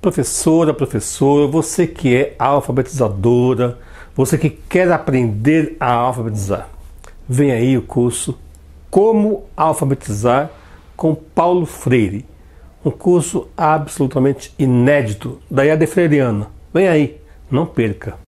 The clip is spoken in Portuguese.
Professora, professor, você que é alfabetizadora, você que quer aprender a alfabetizar, vem aí o curso Como Alfabetizar com Paulo Freire, um curso absolutamente inédito da EaD Freiriana. Vem aí, não perca!